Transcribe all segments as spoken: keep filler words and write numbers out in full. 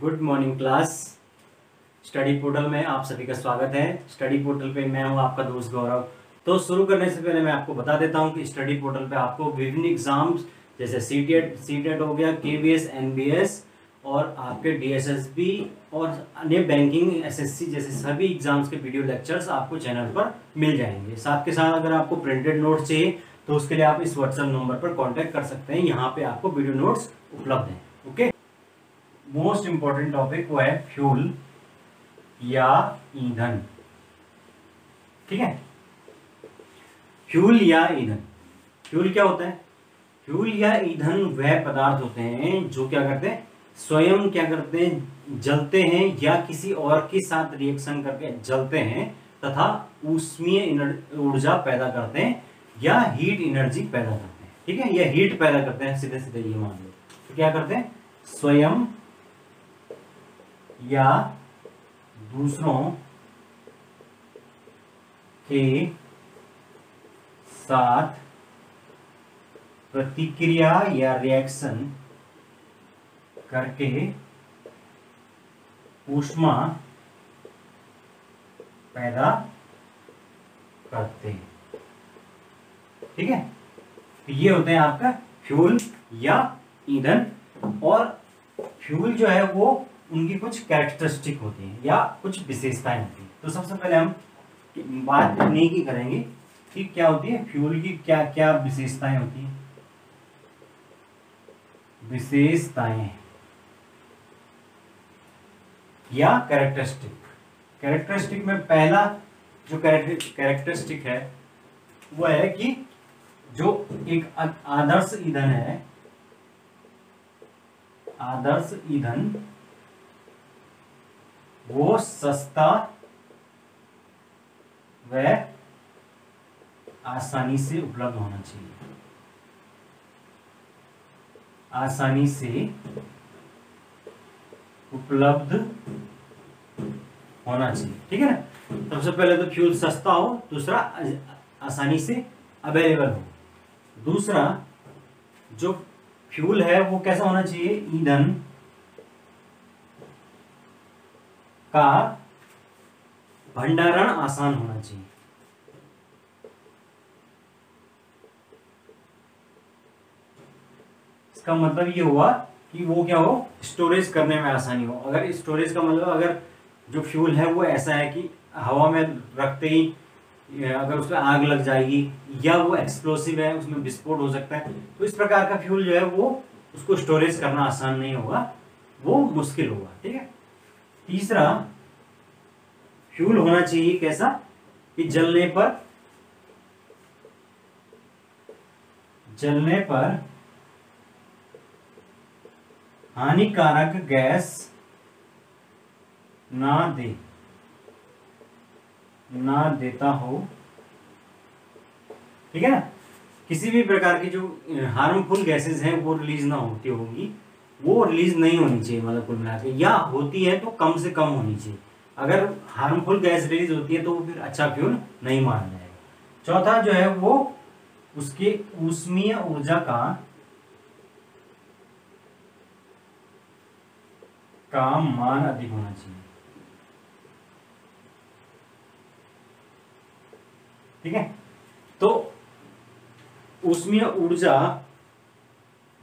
Good morning class. Study portal में आप सभी का स्वागत है। स्टडी पोर्टल पे मैं हूं आपका दोस्त गौरव। तो शुरू करने से पहले मैं आपको बता देता हूं कि स्टडी पोर्टल पे आपको विभिन्न एग्जाम्स जैसे सीटेट सीटेट हो गया, केबीएस, एनबीएस और आपके डीएसएसबी और अन्य बैंकिंग एसएससी जैसे सभी एग्जाम्स के वीडियो लेक्चर्स आपको चैनल पर मिल जाएंगे। साथ के साथ अगर आपको प्रिंटेड नोट्स चाहिए तो उसके लिए आप इस व्हाट्सएप नंबर पर कॉन्टैक्ट कर सकते हैं। यहाँ पे आपको वीडियो नोट्स उपलब्ध हैं। ओके, मोस्ट इम्पोर्टेंट टॉपिक वो है फ्यूल या ईंधन। ठीक है, फ्यूल या ईंधन। फ्यूल क्या होता है? फ्यूल या ईंधन वह पदार्थ होते हैं जो क्या करते हैं, स्वयं क्या करते हैं, जलते हैं या किसी और के साथ रिएक्शन करके जलते हैं तथा ऊष्मीय ऊर्जा पैदा करते हैं या हीट एनर्जी पैदा करते हैं। ठीक है, या हीट पैदा करते हैं, सीधे सीधे ये मान लो। तो क्या करते हैं, स्वयं या दूसरों के साथ प्रतिक्रिया या रिएक्शन करके ऊष्मा पैदा करते हैं। ठीक है, तो ये होते हैं आपका फ्यूल या ईंधन। और फ्यूल जो है वो उनकी कुछ कैरेक्टरिस्टिक होती है या कुछ विशेषताएं होती है। तो सबसे पहले हम बात इन्हीं की करेंगे कि क्या होती है फ्यूल की, क्या क्या विशेषताएं होती हैं, विशेषताएं या कैरेक्टरिस्टिक। कैरेक्टरिस्टिक में पहला जो कैरेक्टरिस्टिक है वो है कि जो एक आदर्श ईंधन है, आदर्श ईंधन वो सस्ता व आसानी से उपलब्ध होना चाहिए, आसानी से उपलब्ध होना चाहिए। ठीक है ना, सबसे पहले तो फ्यूल सस्ता हो, दूसरा आसानी से अवेलेबल हो। दूसरा जो फ्यूल है वो कैसा होना चाहिए, ईंधन का भंडारण आसान होना चाहिए। इसका मतलब ये हुआ कि वो क्या हो, स्टोरेज करने में आसानी हो। अगर स्टोरेज का मतलब अगर जो फ्यूल है वो ऐसा है कि हवा में रखते ही अगर उसमें आग लग जाएगी या वो एक्सप्लोसिव है, उसमें विस्फोट हो सकता है, तो इस प्रकार का फ्यूल जो है वो उसको स्टोरेज करना आसान नहीं होगा, वो मुश्किल होगा। ठीक है, तीसरा फ्यूल होना चाहिए कैसा कि जलने पर जलने पर हानिकारक गैस ना दे ना देता हो। ठीक है ना, किसी भी प्रकार की जो हार्मफुल गैसेस हैं वो रिलीज ना होती होंगी, वो रिलीज नहीं होनी चाहिए। मतलब कुल मिला के, या होती है तो कम से कम होनी चाहिए। अगर हार्मफुल गैस रिलीज होती है तो वो फिर अच्छा फ्यूल नहीं माना जाएगा। चौथा जो है वो उसके ऊष्मीय ऊर्जा का काम मान अधिक होना चाहिए। ठीक है, तो ऊष्मीय ऊर्जा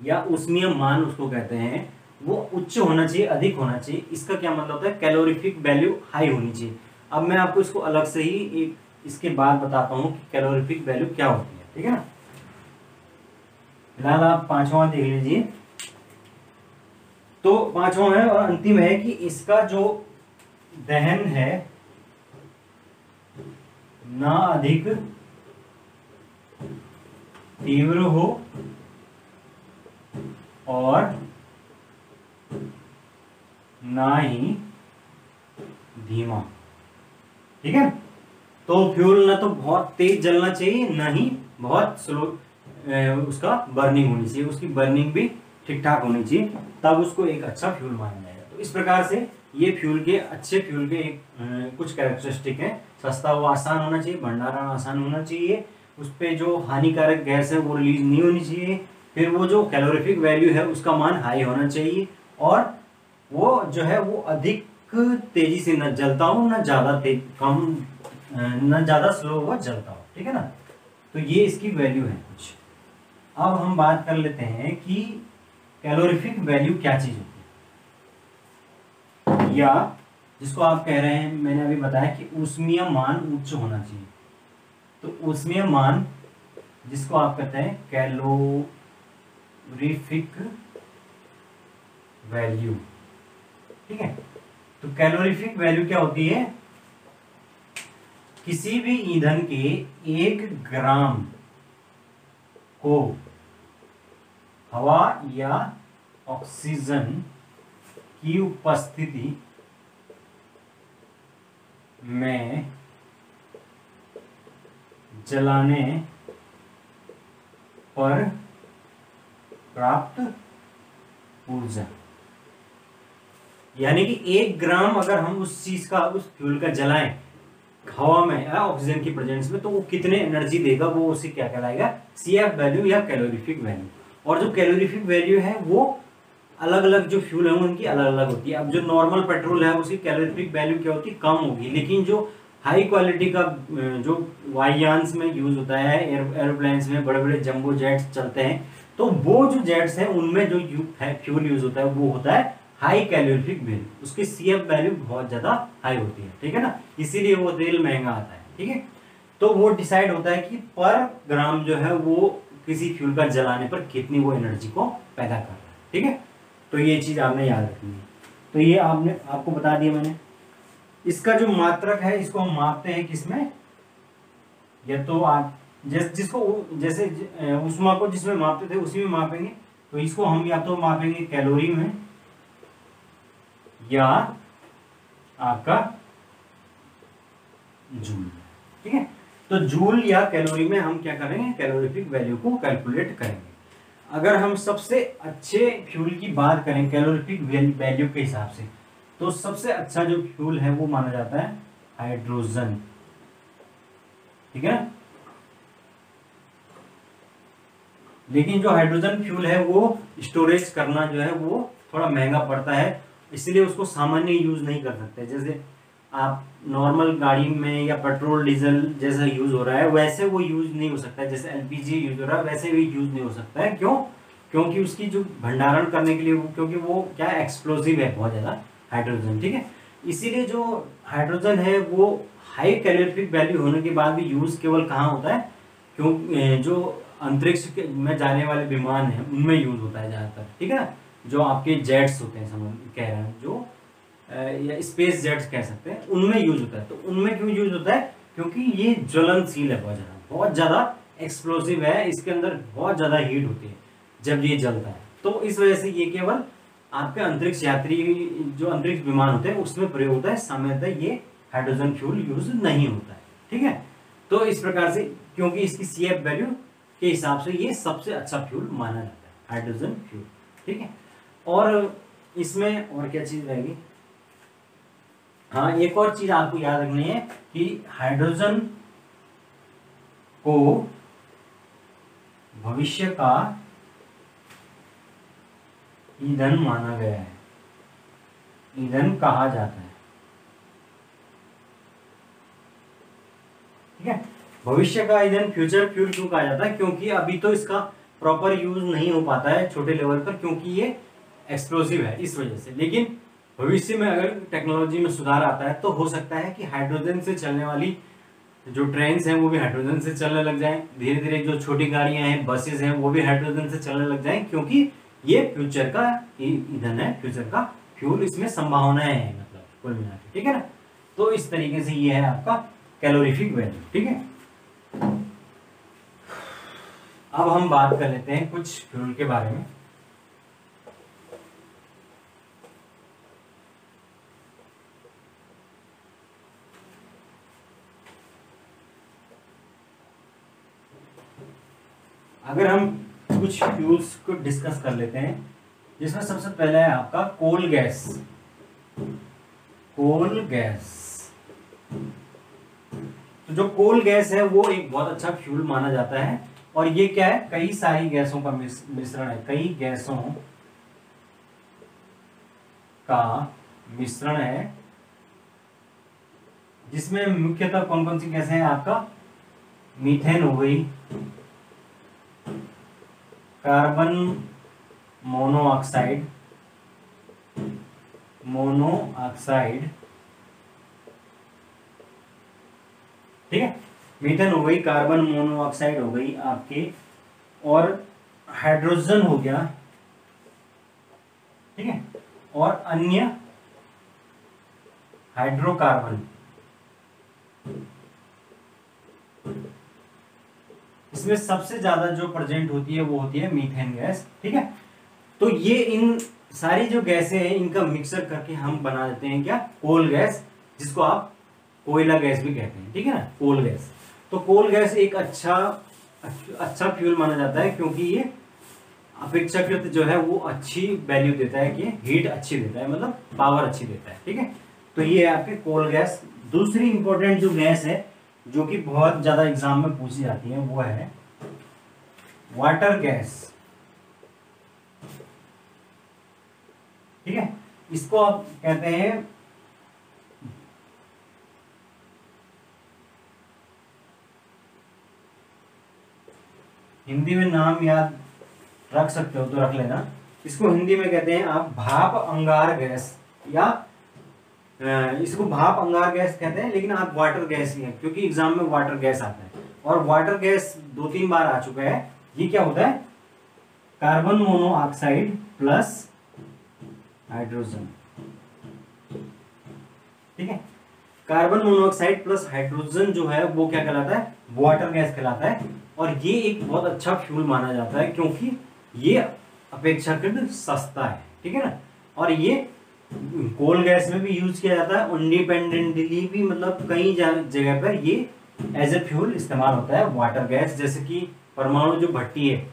या ऊष्मीय मान उसको कहते हैं, वो उच्च होना चाहिए, अधिक होना चाहिए। इसका क्या मतलब होता है, कैलोरीफिक वैल्यू हाई होनी चाहिए। अब मैं आपको इसको अलग से ही एक इसके बाद बताता हूँ कि कैलोरीफिक वैल्यू क्या होती है। ठीक है ना, फिलहाल आप पांचवा देख लीजिए। तो पांचवा है और अंतिम है कि इसका जो दहन है ना अधिक तीव्र हो और ना ही धीमा। ठीक है, तो फ्यूल ना तो बहुत तेज जलना चाहिए, ना ही बहुत स्लो उसका बर्निंग होनी चाहिए, उसकी बर्निंग भी ठीक ठाक होनी चाहिए, तब उसको एक अच्छा फ्यूल माना जाएगा। तो इस प्रकार से ये फ्यूल के अच्छे फ्यूल के एक, आ, कुछ कैरेक्टरिस्टिक हैं। सस्ता व आसान होना चाहिए, भंडारण आसान होना चाहिए, उस पर जो हानिकारक गैस है वो रिलीज नहीं होनी चाहिए, फिर वो जो कैलोरीफिक वैल्यू है उसका मान हाई होना चाहिए, और वो जो है वो अधिक तेजी से न जलता हो न ज्यादा कम न ज्यादा स्लो हुआ जलता हो, ठीक है ना। तो ये इसकी वैल्यू है कुछ। अब हम बात कर लेते हैं कि कैलोरीफिक वैल्यू क्या चीज होती है, या जिसको आप कह रहे हैं, मैंने अभी बताया कि ऊष्मीय मान उच्च होना चाहिए, तो ऊष्मीय मान जिसको आप कहते हैं कैलोरीफिक वैल्यू, ठीक है। तो कैलोरीफिक वैल्यू क्या होती है, किसी भी ईंधन के एक ग्राम को हवा या ऑक्सीजन की उपस्थिति में जलाने पर प्राप्त ऊर्जा, यानी कि एक ग्राम अगर हम उस चीज का उस फ्यूल का जलाएं हवा में ऑक्सीजन की प्रेजेंस में, तो वो कितने एनर्जी देगा, वो उसे क्या कहलाएगा, सीएफ वैल्यू या कैलोरीफिक वैल्यू। और जो कैलोरीफिक वैल्यू है वो अलग अलग जो फ्यूल है उनकी अलग अलग होती है। अब जो नॉर्मल पेट्रोल है उसकी कैलोरीफिक वैल्यू क्या होती है, कम होगी, लेकिन जो हाई क्वालिटी का जो वायुयान्स में यूज होता है, एरोप्लेन्स में बड़े बड़े जम्बो जेट्स चलते हैं, तो वो जो जेट्स हैं उनमें जो फ्यूल यूज होता है वो होता है हाई कैलोरीफिक वैल्यू, उसकी सीएफ वैल्यू बहुत ज्यादा हाई होती है, ठीक है ना, इसीलिए वो तेल महंगा आता है, ठीक है। तो वो डिसाइड होता है कि पर ग्राम जो है वो किसी फ्यूल का जलाने पर कितनी वो एनर्जी को पैदा कर रहा है, ठीक है। तो ये चीज आपने याद रखनी है। तो ये आपने आपको बता दिया मैंने। इसका जो मात्रक है इसको हम मापते हैं किसमें, या तो आप जिस जिसको जैसे उष्मा को जिसमें मापते थे उसी में मापेंगे, तो इसको हम या तो मापेंगे कैलोरी में या आपका जूल, ठीक है। तो जूल या कैलोरी में हम क्या करेंगे, कैलोरीफिक वैल्यू को कैलकुलेट करेंगे। अगर हम सबसे अच्छे फ्यूल की बात करें कैलोरीफिक वैल्यू के हिसाब से, तो सबसे अच्छा जो फ्यूल है वो माना जाता है हाइड्रोजन, ठीक है। लेकिन जो हाइड्रोजन फ्यूल है वो स्टोरेज करना जो है वो थोड़ा महंगा पड़ता है, इसलिए उसको सामान्य यूज नहीं कर सकते। जैसे आप नॉर्मल गाड़ी में या पेट्रोल डीजल जैसा यूज हो रहा है वैसे वो यूज नहीं हो सकता है, जैसे एलपीजी यूज हो रहा है वैसे भी यूज नहीं हो सकता है। क्यों? क्योंकि उसकी जो भंडारण करने के लिए वो, क्योंकि वो क्या एक्सप्लोसिव है बहुत ज़्यादा हाइड्रोजन, ठीक है। इसीलिए जो हाइड्रोजन है वो हाई कैलोरीफिक वैल्यू होने के बाद भी यूज केवल कहाँ होता है, क्योंकि जो अंतरिक्ष में जाने वाले विमान हैं उनमें यूज होता है ज़्यादातर, ठीक है ना। जो आपके जेट्स होते हैं, समझ कह रहे हैं, जो आ, या स्पेस जेट्स कह सकते हैं, उनमें यूज होता है। तो उनमें क्यों यूज होता है, क्योंकि ये ज्वलनशील है, बहुत ज़्यादा बहुत ज़्यादा एक्सप्लोसिव है, इसके अंदर बहुत ज़्यादा हीट होती है जब ये जलता है। तो इस वजह से ये केवल आपके अंतरिक्ष यात्री जो अंतरिक्ष विमान होते हैं उसमें प्रयोग होता है, सामान्यतः ये हाइड्रोजन फ्यूल यूज नहीं होता है, ठीक है। तो इस प्रकार से, क्योंकि इसकी सीएफ वैल्यू के हिसाब से ये सबसे अच्छा फ्यूल माना जाता है हाइड्रोजन फ्यूल, ठीक है। और इसमें और क्या चीज रहेगी, हाँ एक और चीज आपको याद रखनी है कि हाइड्रोजन को भविष्य का ईंधन माना गया है, ईंधन कहा जाता है, ठीक है। भविष्य का ईंधन, फ्यूचर फ्यूल क्यों कहा जाता है, क्योंकि अभी तो इसका प्रॉपर यूज नहीं हो पाता है छोटे लेवल पर, क्योंकि ये एक्सप्लोसिव है इस वजह से। लेकिन भविष्य में अगर टेक्नोलॉजी में सुधार आता है तो हो सकता है कि हाइड्रोजन से चलने वाली जो ट्रेन्स हैं वो भी हाइड्रोजन से चलने लग जाएं, धीरे धीरे जो छोटी गाड़ियां हैं, बसेस हैं, वो भी हाइड्रोजन से चलने लग जाएं, क्योंकि ये फ्यूचर का ईंधन है, फ्यूचर का फ्यूल, इसमें संभावनाएं हैं, मतलब कुल मिला के, ठीक है ना। तो इस तरीके से ये है आपका कैलोरीफिक वैल्यू, ठीक है। अब हम बात कर लेते हैं कुछ फ्यूल के बारे में। अगर हम कुछ फ्यूल्स को डिस्कस कर लेते हैं, जिसमें सबसे पहला है आपका कोल गैस, कोल गैस। तो जो कोल गैस है वो एक बहुत अच्छा फ्यूल माना जाता है, और ये क्या है, कई सारी गैसों का मिश्रण है, कई गैसों का मिश्रण है, जिसमें मुख्यतः कौन कौन सी गैसें हैं, आपका मीथेन हो गई, कार्बन मोनोऑक्साइड मोनोऑक्साइड ठीक है, मीथेन हो गई, कार्बन मोनोऑक्साइड हो गई आपके, और हाइड्रोजन हो गया, ठीक है, और अन्य हाइड्रोकार्बन। इसमें सबसे ज्यादा जो प्रेजेंट होती है वो होती है मीथेन गैस, ठीक है। तो ये इन सारी जो गैसें हैं इनका मिक्सर करके हम बना देते हैं क्या, कोल गैस, जिसको आप कोयला गैस भी कहते हैं, ठीक है ना, कोल गैस। तो कोल गैस एक अच्छा अच्छा फ्यूल माना जाता है, क्योंकि ये अपेक्षाकृत जो है वो अच्छी वैल्यू देता है, कि हीट अच्छी देता है, मतलब पावर अच्छी देता है, ठीक है। तो ये है आपके कोल गैस। दूसरी इंपॉर्टेंट जो गैस है जो कि बहुत ज्यादा एग्जाम में पूछी जाती है वो है वाटर गैस, ठीक है। इसको आप कहते हैं हिंदी में, नाम याद रख सकते हो तो रख लेना, इसको हिंदी में कहते हैं आप भाप अंगार गैस, या इसको भाप अंगार गैस कहते हैं, लेकिन आप वाटर गैस ही है, क्योंकि एग्जाम में वाटर गैस आता है। और वाटर गैस दो तीन बार आ चुका है। ये क्या होता है, कार्बन मोनोऑक्साइड प्लस हाइड्रोजन, ठीक है। कार्बन मोनोऑक्साइड प्लस हाइड्रोजन जो है वो क्या कहलाता है, वाटर गैस कहलाता है। और ये एक बहुत अच्छा फ्यूल माना जाता है, क्योंकि ये अपेक्षाकृत सस्ता है, ठीक है ना। और ये कोल गैस में भी यूज किया जाता है, इंडिपेंडेंटली भी, मतलब कई जगह पर ये एज ए फ्यूल इस्तेमाल होता है वाटर गैस। जैसे कि परमाणु जो भट्टी है,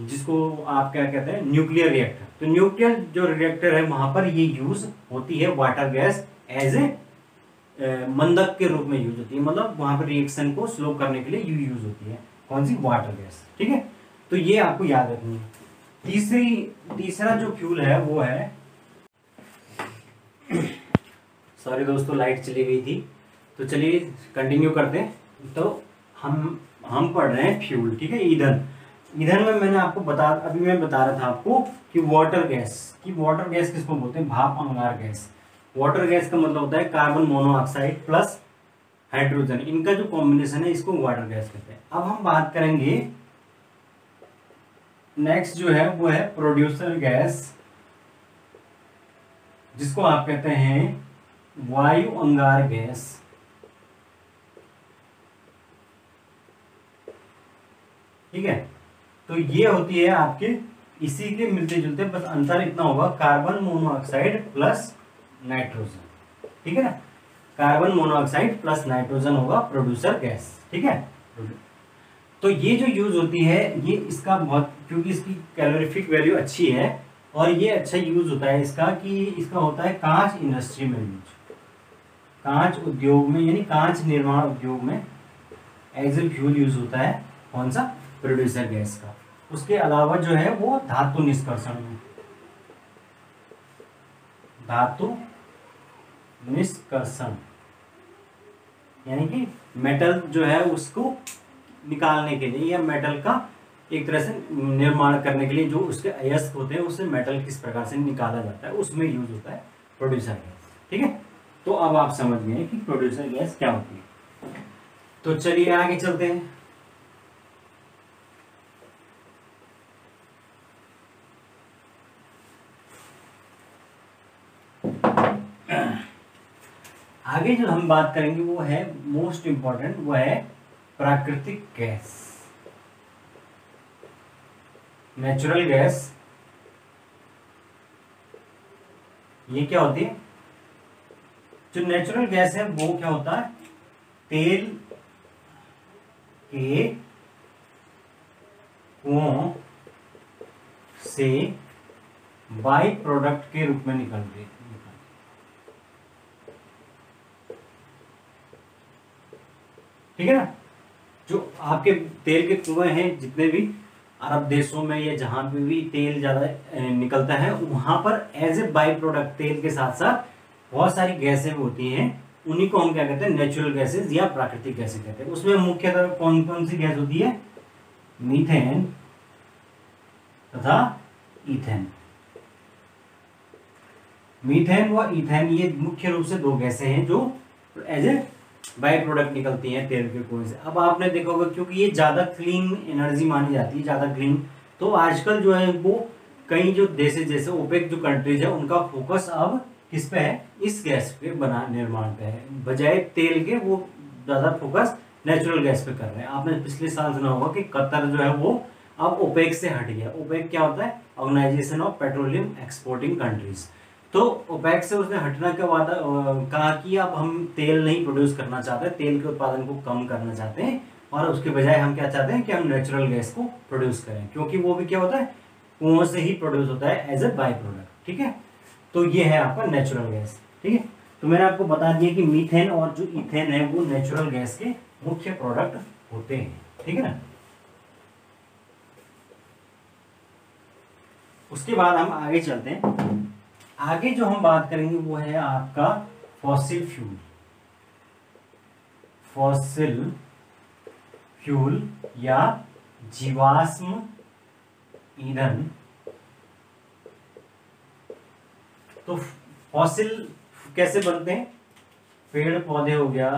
जिसको आप क्या कहते हैं, न्यूक्लियर रिएक्टर, तो न्यूक्लियर जो रिएक्टर है वहां पर ये यूज होती है वाटर गैस, एज ए मंदक के रूप में यूज होती है, मतलब वहां पर रिएक्शन को स्लो करने के लिए यू यूज होती है कौन सी, वाटर गैस, ठीक है। तो ये आपको याद रखनी है। तीसरी तीसरा जो फ्यूल है वो है, सॉरी दोस्तों लाइट चली गई थी, तो चलिए कंटिन्यू करते हैं। तो हम हम पढ़ रहे हैं फ्यूल, ठीक है, ईंधन। ईंधन में मैंने आपको बता अभी मैं बता रहा था आपको कि वाटर गैस कि वाटर गैस किसको बोलते हैं, भाप अंगार गैस। वाटर गैस का मतलब होता है कार्बन मोनोऑक्साइड प्लस हाइड्रोजन, इनका जो कॉम्बिनेशन है इसको वाटर गैस कहते हैं। अब हम बात करेंगे नेक्स्ट जो है वो है प्रोड्यूसर गैस, जिसको आप कहते हैं वायु अंगार गैस, ठीक है। तो ये होती है आपके इसी के मिलते जुलते, बस अंतर इतना होगा कार्बन मोनोऑक्साइड प्लस नाइट्रोजन, ठीक है ना, कार्बन मोनोऑक्साइड प्लस नाइट्रोजन होगा प्रोड्यूसर गैस, ठीक है। तो ये जो यूज होती है ये इसका बहुत, क्योंकि इसकी कैलोरीफिक वैल्यू अच्छी है और ये अच्छा यूज होता है इसका, कि इसका होता है कांच इंडस्ट्री में यूज, कांच उद्योग में, यानी कांच निर्माण उद्योग में एज ए फ्यूल यूज होता है कौन सा, प्रोड्यूसर गैस का। उसके अलावा जो है वो धातु निष्कर्षण में, धातु निष्कर्षण यानी कि मेटल जो है उसको निकालने के लिए, या मेटल का एक तरह से निर्माण करने के लिए जो उसके अयस्क होते हैं उससे मेटल किस प्रकार से निकाला जाता है, उसमें यूज होता है प्रोड्यूसर गैस, ठीक है। तो अब आप समझ गए कि प्रोड्यूसर गैस क्या होती है। तो चलिए आगे चलते हैं। आगे जो हम बात करेंगे वो है मोस्ट इंपॉर्टेंट, वो है प्राकृतिक गैस, नेचुरल गैस। ये क्या होती है, जो नेचुरल गैस है वो क्या होता है, तेल के कुओं से बाई प्रोडक्ट के रूप में निकलती है, ठीक है ना। जो आपके तेल के कुएं हैं जितने भी अरब देशों में या जहाँ पे भी तेल ज़्यादा निकलता है वहाँ पर एज ए बाई प्रोडक्ट तेल के साथ साथ बहुत सारी गैसें होती हैं, उन्हीं को हम क्या कहते हैं नेचुरल गैसेज या प्राकृतिक गैसें कहते हैं। उसमें मुख्यतः कौन कौन सी गैस होती है, मीथेन तथा ईथेन। मीथेन व ईथेन ये मुख्य रूप से दो गैसें हैं जो एज ए बाई प्रोडक्ट निकलती हैं तेल के कुएं से। अब आपने देखा होगा क्योंकि ये ज़्यादा क्लीन एनर्जी मानी जाती है, ज़्यादा क्लीन, तो आजकल जो है वो कई जो देशे जैसे ओपेक जो कंट्रीज है उनका फोकस अब किस पे है, इस गैस पे बना निर्माण पे है, बजाय तेल के वो ज़्यादा फोकस नेचुरल गैस पे कर रहे हैं। आपने पिछले साल सुना होगा कि कतर जो है वो अब ओपेक से हट गया। ओपेक क्या होता है, organisation of petroleum exporting countries. तो ओपेक से उसने हटना के वादा कहा कि अब हम तेल नहीं प्रोड्यूस करना चाहते, तेल के उत्पादन को कम करना चाहते हैं और उसके बजाय हम क्या चाहते हैं कि हम नेचुरल गैस को प्रोड्यूस करें, क्योंकि वो भी क्या होता है कुओं से ही प्रोड्यूस होता है एज ए बाई प्रोडक्ट। ठीक है, तो ये है आपका नेचुरल गैस। ठीक है, तो मैंने आपको बता दिया कि मीथेन और जो ईथेन है वो नेचुरल गैस के मुख्य प्रोडक्ट होते हैं। ठीक है ना, उसके बाद हम आगे चलते हैं। आगे जो हम बात करेंगे वो है आपका फॉसिल फ्यूल। फॉसिल फ्यूल या जीवाश्म ईंधन। तो फॉसिल कैसे बनते हैं, पेड़ पौधे हो गया,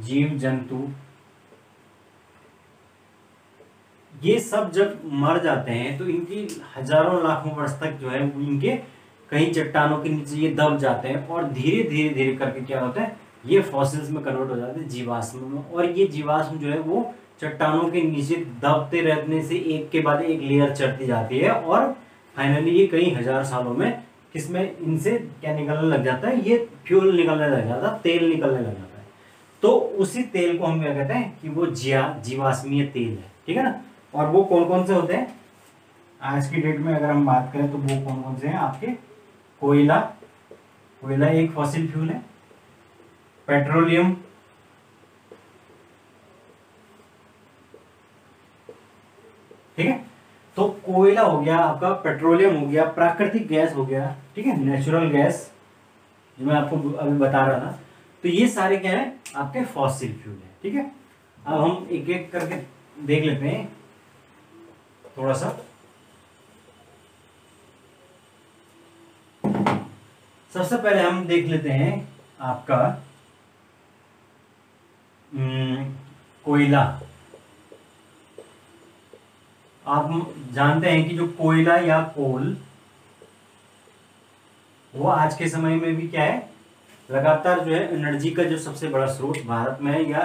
जीव जंतु, ये सब जब मर जाते हैं तो इनकी हजारों लाखों वर्ष तक जो है इनके कहीं चट्टानों के नीचे ये दब जाते हैं और धीरे धीरे धीरे करके क्या होता है ये फॉसिल्स में कन्वर्ट हो जाते हैं, जीवाश्म में। और ये जीवाश्म जो है वो चट्टानों के नीचे दबते रहने से एक के बाद एक लेयर चढ़ती जाती है और फाइनली ये कई हजार सालों में किसमें इनसे क्या निकलने लग जाता है, ये फ्यूल निकलने लग जाता है, तेल निकलने लग जाता है। तो उसी तेल को हम क्या कहते हैं कि वो जिया जीवाश्मीय तेल है। ठीक है ना, और वो कौन कौन से होते हैं आज की डेट में अगर हम बात करें तो वो कौन कौन से हैं आपके, कोयला, कोयला एक फॉसिल फ्यूल है, पेट्रोलियम, ठीक है, तो कोयला हो गया आपका, पेट्रोलियम हो गया, प्राकृतिक गैस हो गया, ठीक है, नेचुरल गैस जो मैं आपको अभी बता रहा था, तो ये सारे क्या है आपके फॉसिल फ्यूल है। ठीक है, अब हम एक एक करके देख लेते हैं थोड़ा सा। सबसे पहले हम देख लेते हैं आपका कोयला। आप जानते हैं कि जो कोयला या कोल वो आज के समय में भी क्या है लगातार जो है एनर्जी का जो सबसे बड़ा स्रोत भारत में या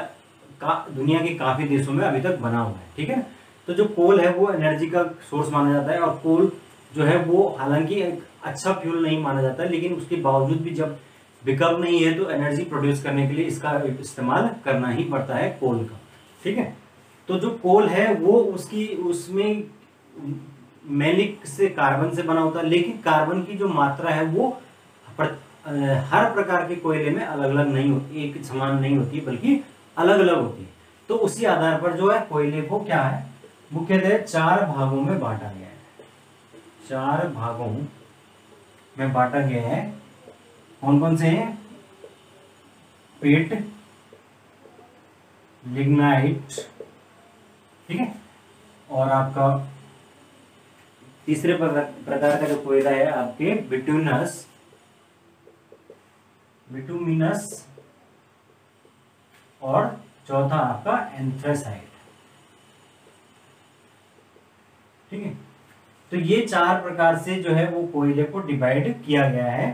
का दुनिया के काफी देशों में अभी तक बना हुआ है। ठीक है, तो जो कोल है वो एनर्जी का सोर्स माना जाता है और कोल जो है वो हालांकि एक अच्छा फ्यूल नहीं माना जाता है, लेकिन उसके बावजूद भी जब विकल्प नहीं है तो एनर्जी प्रोड्यूस करने के लिए इसका इस्तेमाल करना ही पड़ता है कोल का। ठीक है, तो जो कोल है वो उसकी उसमें मैलिक से कार्बन से बना होता है, लेकिन कार्बन की जो मात्रा है वो हर प्रकार के कोयले में अलग अलग नहीं होती, एक समान नहीं होती, बल्कि अलग अलग होती है। तो उसी आधार पर जो है कोयले को क्या है मुख्यतः चार भागों में बांटा गया है, चार भागों में बांटा गया है। कौन कौन से हैं, पेट, लिग्नाइट, ठीक है, और आपका तीसरे प्रकार का जो कोयला है आपके बिटुमिनस, बिटुमिनस, और चौथा आपका एंथ्रेसाइट। ठीक है, तो ये चार प्रकार से जो है वो कोयले को डिवाइड किया गया है,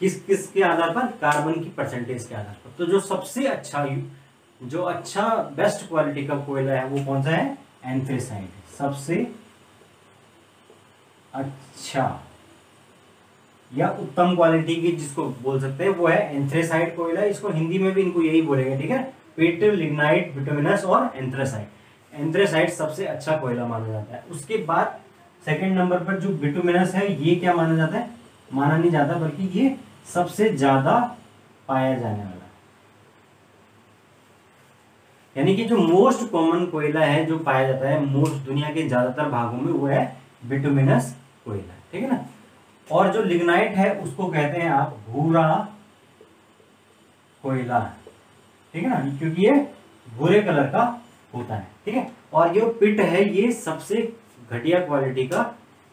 किस किस के आधार पर, कार्बन की परसेंटेज के आधार पर। तो जो सबसे अच्छा जो अच्छा बेस्ट क्वालिटी का कोयला है वो कौन सा है, एंथ्रेसाइट, सबसे अच्छा या उत्तम क्वालिटी की जिसको बोल सकते हैं वो है एंथ्रेसाइट कोयला। इसको हिंदी में भी इनको यही बोलेंगे। ठीक है, पेट, लिग्नाइट, बिटुमिनस और एंथ्रेसाइट। एंथ्रेसाइट सबसे अच्छा कोयला माना जाता है। उसके बाद सेकंड नंबर पर जो बिटुमिनस है ये क्या माना जाता है, माना नहीं जाता बल्कि ये सबसे ज्यादा पाया जाने वाला, यानी कि जो मोस्ट कॉमन कोयला है जो पाया जाता है मोस्ट दुनिया के ज्यादातर भागों में वो है बिटुमिनस कोयला, ठीक है ना। और जो लिग्नाइट है उसको कहते हैं आप भूरा कोयला, ठीक है ना, क्योंकि ये भूरे कलर का होता है, ठीक है। और जो पिट है ये सबसे घटिया क्वालिटी का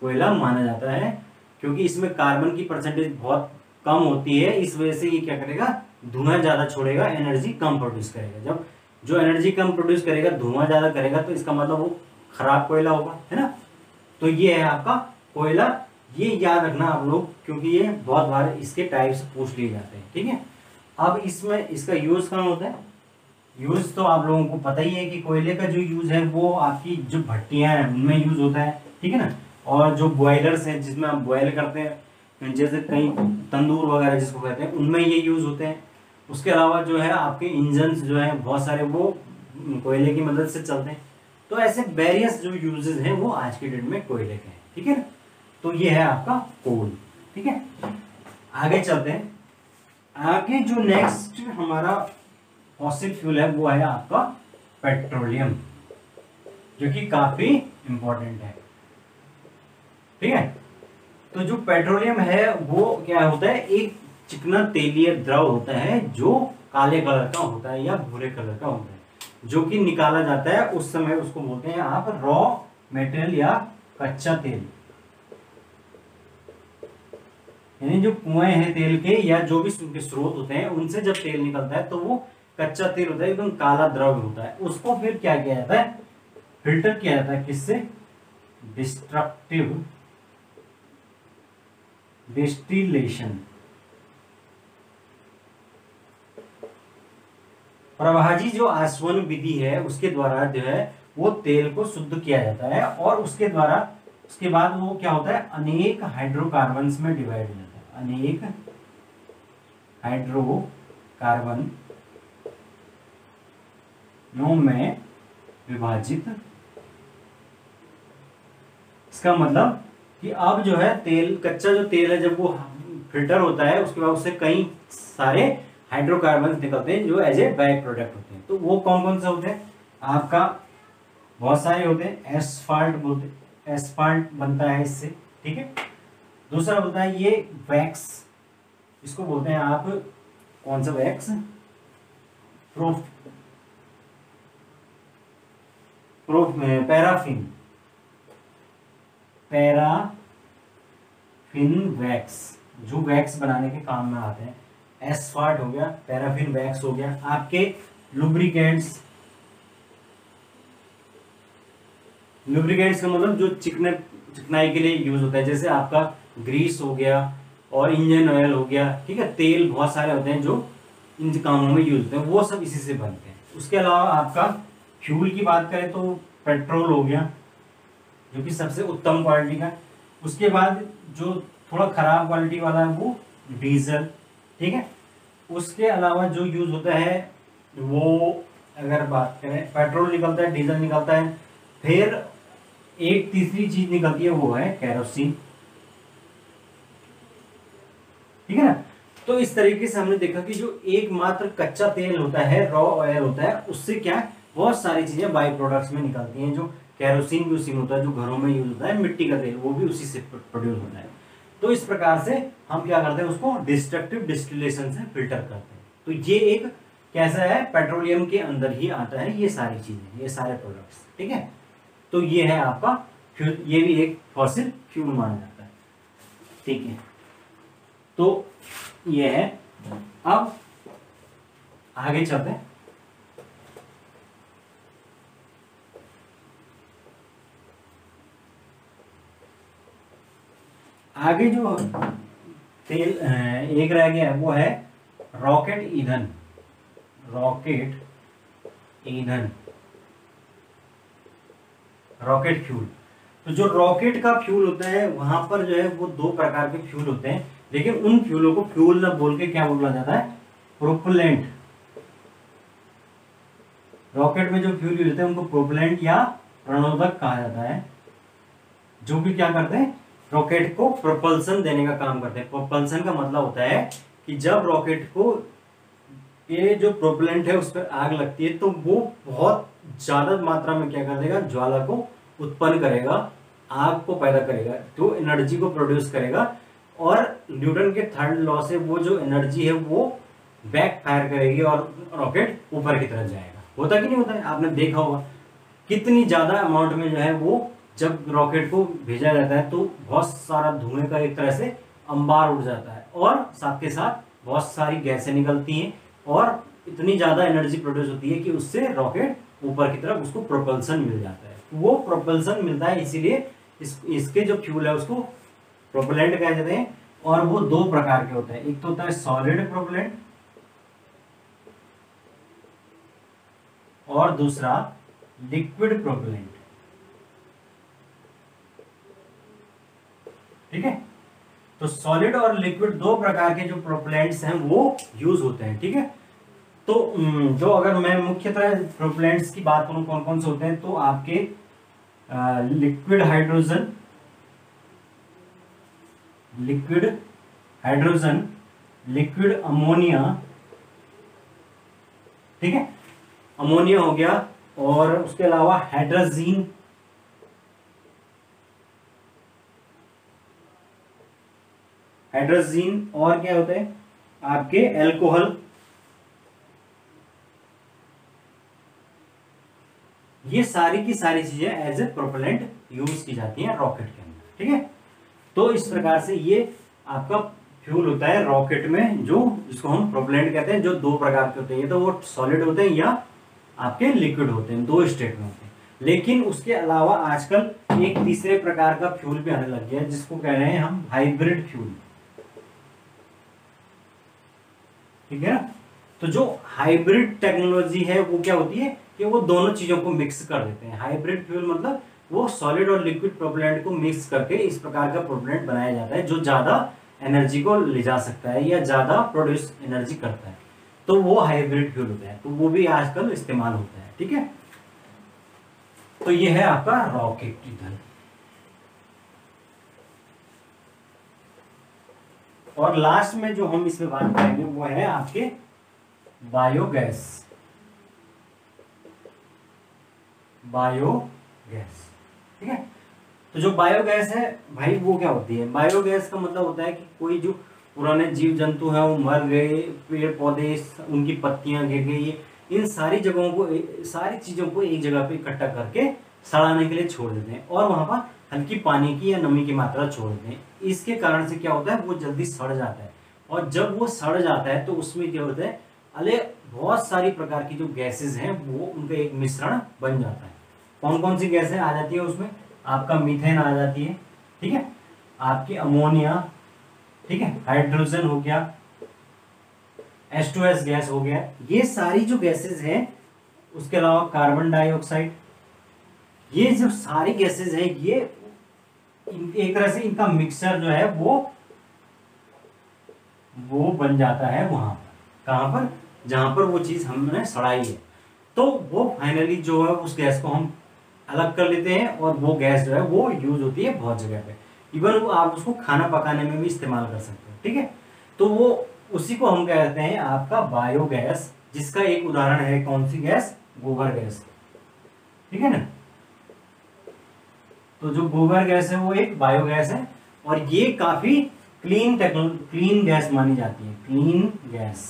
कोयला माना जाता है क्योंकि इसमें कार्बन की परसेंटेज बहुत कम होती है, इस वजह से ये क्या करेगा धुआं ज्यादा छोड़ेगा, एनर्जी कम प्रोड्यूस करेगा। जब जो एनर्जी कम प्रोड्यूस करेगा धुआं ज्यादा करेगा तो इसका मतलब वो खराब कोयला होगा, है ना। तो ये है आपका कोयला, ये याद रखना आप लोग क्योंकि ये बहुत बार इसके टाइप्स पूछ लिए जाते हैं, ठीक है। अब इसमें इसका यूज कहाँ होता है, यूज तो आप लोगों को पता ही है कि कोयले का जो यूज है वो आपकी जो भट्टियां हैं उनमें यूज होता है, ठीक है ना। और जो बॉयलर्स हैं जिसमें आप बॉयल करते हैं, जैसे कई तंदूर वगैरह जिसको कहते हैं, उनमें ये यूज होते हैं। उसके अलावा जो है आपके इंजन जो है बहुत सारे वो कोयले की मदद से चलते हैं। तो ऐसे वेरियस जो यूजेस हैं वो आज के डेट में कोयले के हैं, ठीक है ना। तो ये है आपका कोल, ठीक है। आगे चलते हैं, आगे जो नेक्स्ट हमारा फॉसिल फ्यूल है वो है आपका पेट्रोलियम, जो कि काफी इंपॉर्टेंट है, ठीक है। तो जो पेट्रोलियम है वो क्या होता है, एक चिकना तेलीय द्रव होता है जो काले कलर का होता है या भूरे कलर का होता है, जो कि निकाला जाता है उस समय उसको बोलते हैं आप रॉ मेटेरियल या कच्चा तेल। यानी जो कुएं हैं तेल के या जो भी उनके स्रोत होते हैं उनसे जब तेल निकलता है तो वो कच्चा तेल होता है, एकदम काला द्रव होता है। उसको फिर क्या किया जाता है, फिल्टर किया जाता है, किससे, डिस्ट्रक्टिव डिस्टिलेशन, प्रभाजी जो आसवन विधि है उसके द्वारा जो है वो तेल को शुद्ध किया जाता है और उसके द्वारा उसके बाद वो क्या होता है अनेक हाइड्रोकार्बन में डिवाइड हो जाता है, अनेक हाइड्रोकार्बनों में विभाजित। इसका मतलब कि अब जो है तेल, कच्चा जो तेल है जब वो फिल्टर होता है उसके बाद उससे कई सारे हाइड्रोकार्बन निकलते हैं जो एज ए बैक प्रोडक्ट होते हैं। तो वो कौन कौन से होते हैं, आपका बहुत सारे होते हैं, एस्फाल्ट बोलते हैं, एस्फाल्ट बनता है इससे, ठीक है। दूसरा बोलता है ये वैक्स, इसको बोलते हैं आप कौन सा वैक्स, प्रोफ प्रोफ पैराफिन, पैराफिन वैक्स, जो वैक्स बनाने के काम में आते हैं। एस्फाल्ट हो गया, पैराफिन वैक्स हो गया, आपके लुब्रिकेंट्स, लुब्रिकेंट्स का मतलब जो चिकने चिकनाई के लिए यूज होता है, जैसे आपका ग्रीस हो गया और इंजन ऑयल हो गया, ठीक है। तेल बहुत सारे होते हैं जो इन कामों में यूज होते हैं, वो सब इसी से बनते हैं। उसके अलावा आपका फ्यूल की बात करें तो पेट्रोल हो गया जो कि सबसे उत्तम क्वालिटी का, उसके बाद जो थोड़ा खराब क्वालिटी वाला है वो डीजल, ठीक है। उसके अलावा जो यूज होता है वो अगर बात करें, पेट्रोल निकलता है, डीजल निकलता है, फिर एक तीसरी चीज निकलती है वो है केरोसिन, ठीक है ना। तो इस तरीके से हमने देखा कि जो एकमात्र कच्चा तेल होता है, रॉ ऑयल होता है, उससे क्या बहुत सारी चीजें बाय प्रोडक्ट्स में निकलती हैं। जो केरोसिन भी उसी में होता है, जो घरों में यूज होता है, मिट्टी का तेल वो भी उसी से प्रोड्यूस होता है। तो इस प्रकार से हम क्या करते हैं उसको डिस्ट्रक्टिव डिस्टिलेशन से फिल्टर करते हैं। तो ये एक कैसा है, पेट्रोलियम के अंदर ही आता है ये सारी चीजें, ये सारे प्रोडक्ट्स, ठीक है। तो ये है आपका फ्यूल, ये भी एक फॉसिल फ्यूल माना जाता है, ठीक है। तो ये है, अब आगे चलते हैं। आगे जो तेल एक रह गया है वो है रॉकेट ईंधन, रॉकेट ईंधन, रॉकेट फ्यूल। तो जो रॉकेट का फ्यूल होता है वहां पर जो है वो दो प्रकार के फ्यूल होते हैं, लेकिन उन फ्यूलों को फ्यूल ना बोल के क्या बोला जाता है, प्रोपेलेंट। रॉकेट में जो फ्यूल यूज होते हैं उनको प्रोपेलेंट या प्रणोदक कहा जाता है, जो भी क्या करते हैं रॉकेट को प्रपल्सन देने का काम करते हैं। प्रपल्सन का मतलब होता है कि जब रॉकेट को ये जो प्रोपेलेंट है उस पर आग लगती है तो वो बहुत ज्यादा मात्रा में क्या कर देगा, ज्वाला को उत्पन्न करेगा, आग को पैदा करेगा, तो एनर्जी को प्रोड्यूस करेगा। और न्यूटन के थर्ड लॉ से वो जो एनर्जी है वो बैक फायर करेगी और रॉकेट ऊपर की तरफ जाएगा। होता कि नहीं होता है, आपने देखा होगा कितनी ज्यादा अमाउंट में जो है वो जब रॉकेट को भेजा जाता है तो बहुत सारा धुएं का एक तरह से अंबार उठ जाता है और साथ के साथ बहुत सारी गैसें निकलती हैं और इतनी ज़्यादा एनर्जी प्रोड्यूस होती है कि उससे रॉकेट ऊपर की तरफ उसको प्रोपल्सन मिल जाता है। वो प्रोपल्सन मिलता है इसीलिए इस इसके जो फ्यूल है उसको प्रोपेलेंट कहा जाता है। और वो दो प्रकार के होते हैं, एक तो होता है सॉलिड प्रोपेलेंट और दूसरा लिक्विड प्रोपेलेंट। ठीक है, तो सॉलिड और लिक्विड दो प्रकार के जो प्रोपेलेंट्स हैं वो यूज होते हैं। ठीक है, तो जो अगर मैं मुख्यतः प्रोपेलेंट्स की बात करूं कौन कौन से होते हैं, तो आपके आ, liquid hydrogen liquid hydrogen liquid ammonia, ठीक है, अमोनिया हो गया, और उसके अलावा हाइड्रोजीन, हाइड्रोजीन और क्या होते हैं आपके एल्कोहल। ये सारी की सारी चीजें एज ए प्रोपेलेंट यूज की जाती हैं रॉकेट के अंदर। ठीक है, तो इस प्रकार से ये आपका फ्यूल होता है रॉकेट में, जो जिसको हम प्रोपेलेंट कहते हैं, जो दो प्रकार के होते हैं, ये तो वो सॉलिड होते हैं या आपके लिक्विड होते हैं, दो स्टेट में होते हैं। लेकिन उसके अलावा आजकल एक तीसरे प्रकार का फ्यूल भी आने लग गया है जिसको कह रहे हैं हम हाइब्रिड फ्यूल। ठीक है, तो जो हाइब्रिड टेक्नोलॉजी है वो क्या होती है कि वो दोनों चीजों को मिक्स कर देते हैं। हाइब्रिड फ्यूल मतलब वो सॉलिड और लिक्विड प्रोपेलेंट को मिक्स करके इस प्रकार का प्रोपेलेंट बनाया जाता है जो ज्यादा एनर्जी को ले जा सकता है या ज्यादा प्रोड्यूस एनर्जी करता है, तो वो हाइब्रिड फ्यूल होता है। तो वो भी आजकल इस्तेमाल होता है। ठीक है, तो ये है आपका रॉकेट। इधर और लास्ट में जो हम इसमें बात करेंगे वो है आपके बायोगैस। बायोगैस, ठीक है, तो जो बायोगैस है भाई वो क्या होती है, बायोगैस का मतलब होता है कि कोई जो पुराने जीव जंतु हैं वो मर गए, पेड़ पौधे उनकी पत्तियां गिर गई, इन सारी जगहों को सारी चीजों को एक जगह पे इकट्ठा करके सड़ाने के लिए छोड़ देते हैं और वहां पर हल्की पानी की या नमी की मात्रा छोड़ देते हैं। इसके कारण से क्या होता है, वो जल्दी सड़ जाता है और जब वो सड़ जाता है तो उसमें क्या होता है, अले बहुत सारी प्रकार की जो गैसेस हैं वो उनका एक मिश्रण बन जाता है। कौन कौन सी गैसें आ जाती है उसमें, आपका मीथेन आ जाती है, ठीक है, आपकी अमोनिया, ठीक है, हाइड्रोजन हो गया, एच टू एस गैस हो गया, ये सारी जो गैसेस हैं, उसके अलावा कार्बन डाइऑक्साइड, ये जो सारी गैसेस हैं ये एक तरह से इनका मिक्सचर जो है वो वो बन जाता है वहां पर, कहां पर, जहां पर वो चीज हमने सड़ाई है, तो वो फाइनली जो है उस गैस को हम अलग कर लेते हैं और वो गैस जो है वो यूज होती है बहुत जगह पे। इवन आप उसको खाना पकाने में भी इस्तेमाल कर सकते हैं। ठीक है, तो वो उसी को हम कहते हैं आपका बायोगैस, जिसका एक उदाहरण है कौन सी गैस, गोबर गैस। ठीक है ना, तो जो गोबर गैस है वो एक बायोगैस है और ये काफी क्लीन क्लीन गैस मानी जाती है। क्लीन गैस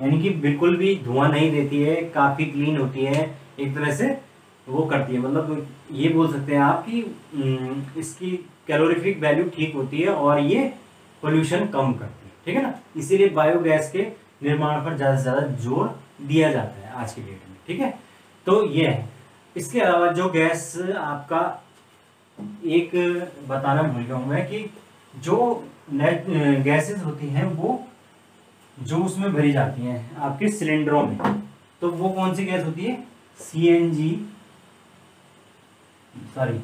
यानी कि बिल्कुल भी धुआं नहीं देती है, काफी क्लीन होती है, एक तरह से वो करती है, मतलब ये बोल सकते हैं आप कि इसकी कैलोरीफिक वैल्यू ठीक होती है और ये पोल्यूशन कम करती है। ठीक है ना, इसीलिए बायोगैस के निर्माण पर ज्यादा से ज्यादा जोर दिया जाता है आज की डेट में। ठीक है, तो ये है। इसके अलावा जो गैस आपका एक बताना भूल गया हूं मैं कि जो गैसेस होती हैं वो जो उसमें भरी जाती हैं आपके सिलेंडरों में, तो वो कौन सी गैस होती है, C N G, sorry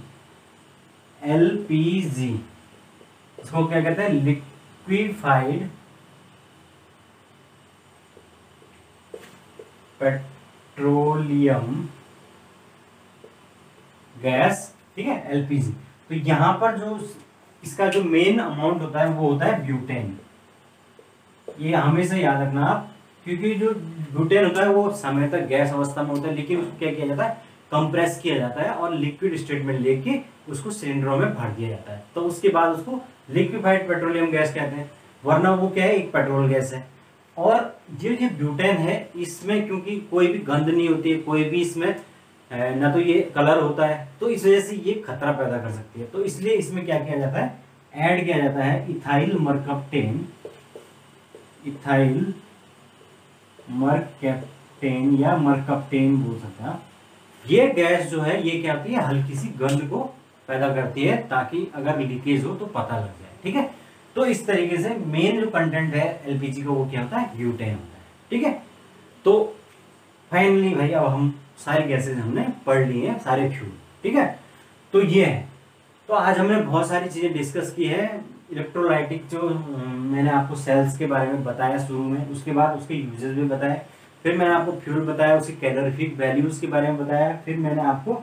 L P G, इसको क्या कहते हैं, लिक लिक्विफाइड पेट्रोलियम गैस। ठीक है, एल पी जी। तो यहां पर जो इसका जो मेन अमाउंट होता है वो होता है ब्यूटेन। ये हमेशा याद रखना आप क्योंकि जो ब्यूटेन होता है वो समय तक गैस अवस्था में होता है, लेकिन उसको क्या किया जाता है, कंप्रेस किया जाता है और लिक्विड स्टेट में लेके उसको सिलेंडरों में भर दिया जाता है, तो उसके बाद उसको लिक्विफाइड पेट्रोलियम गैस कहते हैं। वरना वो क्या है, एक पेट्रोल गैस है। और ये जो ब्यूटेन है इसमें क्योंकि कोई भी गंध नहीं होती है, कोई भी इसमें ना तो ये कलर होता है, तो इस वजह से ये खतरा पैदा कर सकती है। तो इसलिए इसमें क्या किया जाता है, ऐड किया जाता है इथाइल मरकप्टेन, इथाइल मरकप्टेन या मरकप्टेन बोल सकते हैं। ये गैस जो है ये क्या होती है, हल्की सी गंध को पैदा करती है, ताकि अगर लीकेज हो तो पता लग जाए, ठीक है। तो इस तरीके से मेन जो कंटेंट है एलपीजी का वो क्या होता है, ब्यूटेन होता है, ठीक है। तो फाइनली भाई अब हम सारी गैसेज हमने पढ़ ली हैं, सारे फ्यूल, ठीक है। तो ये है, तो आज हमने बहुत सारी चीज़ें डिस्कस की है। इलेक्ट्रोलाइटिक जो मैंने आपको सेल्स के बारे में बताया शुरू में, उसके बाद उसके यूजेस भी बताए, फिर मैंने आपको फ्यूल बताया, उसकी कैलोरीफिक वैल्यूज़ के बारे में बताया, फिर मैंने आपको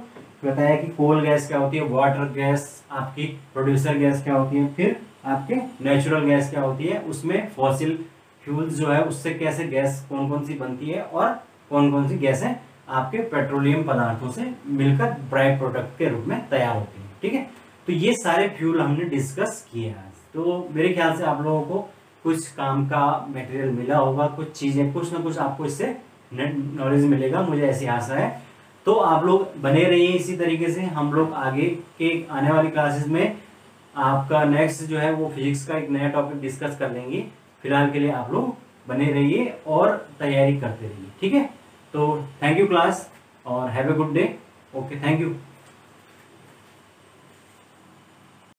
बताया कि कोल गैस क्या होती है, वाटर गैस आपकी प्रोड्यूसर गैस क्या होती है, फिर आपके नेचुरल गैस क्या होती है, उसमें फॉसिल फ्यूल्स जो है उससे कैसे गैस कौन कौन सी बनती है और कौन कौन सी गैसें आपके पेट्रोलियम पदार्थों से मिलकर ड्राई प्रोडक्ट के रूप में तैयार होती हैं, ठीक है। तो ये सारे फ्यूल हमने डिस्कस किए आज। तो मेरे ख्याल से आप लोगों को कुछ काम का मटेरियल मिला होगा, कुछ चीज़ें, कुछ ना कुछ आपको इससे नॉलेज मिलेगा, मुझे ऐसी आशा है। तो आप लोग बने रहिए इसी तरीके से, हम लोग आगे के आने वाली क्लासेस में आपका नेक्स्ट जो है वो फिजिक्स का एक नया टॉपिक डिस्कस कर लेंगे। फिलहाल के लिए आप लोग बने रहिए और तैयारी करते रहिए, ठीक है। तो थैंक यू क्लास और have a good day. Okay, thank you.